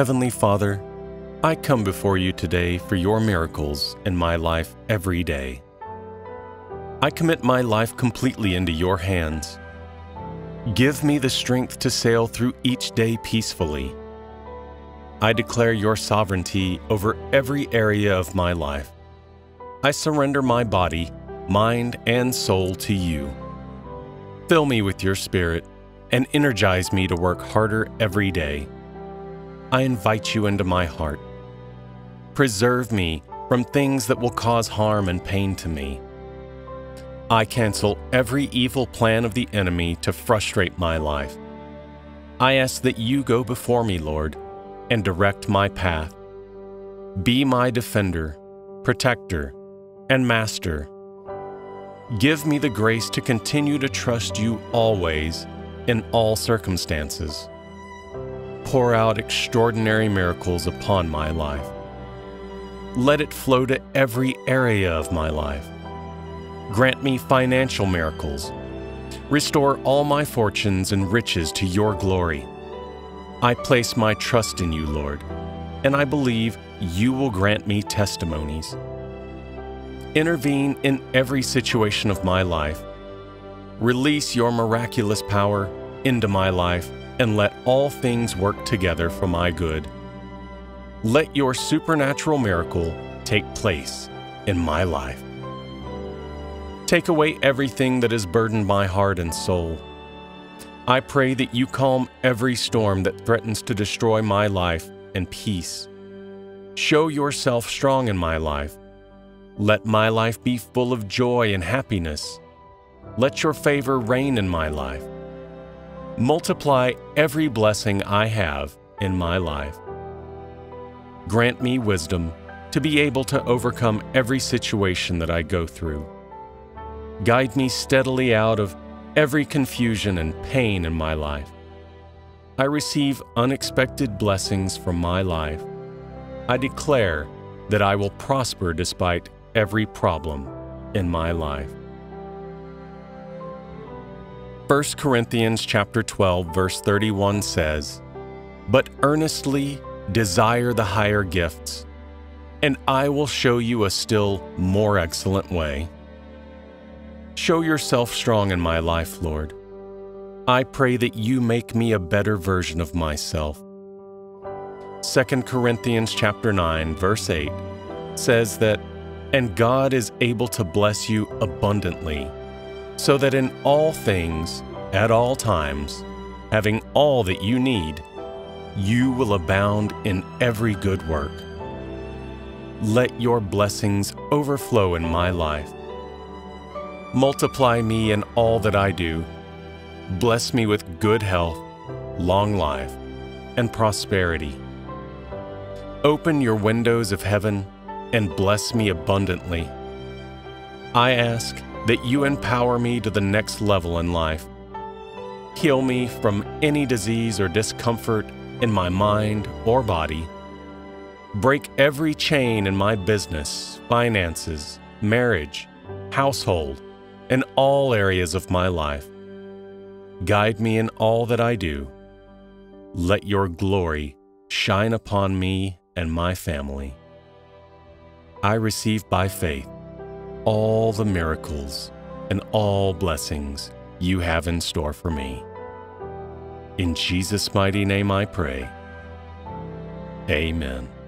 Heavenly Father, I come before you today for your miracles in my life every day. I commit my life completely into your hands. Give me the strength to sail through each day peacefully. I declare your sovereignty over every area of my life. I surrender my body, mind, and soul to you. Fill me with your Spirit and energize me to work harder every day. I invite you into my heart. Preserve me from things that will cause harm and pain to me. I cancel every evil plan of the enemy to frustrate my life. I ask that you go before me, Lord, and direct my path. Be my defender, protector, and master. Give me the grace to continue to trust you always, in all circumstances. Pour out extraordinary miracles upon my life. Let it flow to every area of my life. Grant me financial miracles. Restore all my fortunes and riches to your glory. I place my trust in you, Lord, and I believe you will grant me testimonies. Intervene in every situation of my life. Release your miraculous power into my life and let all things work together for my good. Let your supernatural miracle take place in my life. Take away everything that has burdened my heart and soul. I pray that you calm every storm that threatens to destroy my life in peace. Show yourself strong in my life. Let my life be full of joy and happiness. Let your favor reign in my life. Multiply every blessing I have in my life. Grant me wisdom to be able to overcome every situation that I go through. Guide me steadily out of every confusion and pain in my life. I receive unexpected blessings from my life. I declare that I will prosper despite every problem in my life. 1 Corinthians chapter 12, verse 31 says, "But earnestly desire the higher gifts, and I will show you a still more excellent way." Show yourself strong in my life, Lord. I pray that you make me a better version of myself. 2 Corinthians chapter 9, verse 8 says that, "And God is able to bless you abundantly, so that in all things, at all times, having all that you need, you will abound in every good work." Let your blessings overflow in my life. Multiply me in all that I do. Bless me with good health, long life, and prosperity. Open your windows of heaven and bless me abundantly. I ask that you empower me to the next level in life. Heal me from any disease or discomfort in my mind or body. Break every chain in my business, finances, marriage, household, and all areas of my life. Guide me in all that I do. Let your glory shine upon me and my family. I receive by faith all the miracles and all blessings you have in store for me. In Jesus' mighty name I pray. Amen.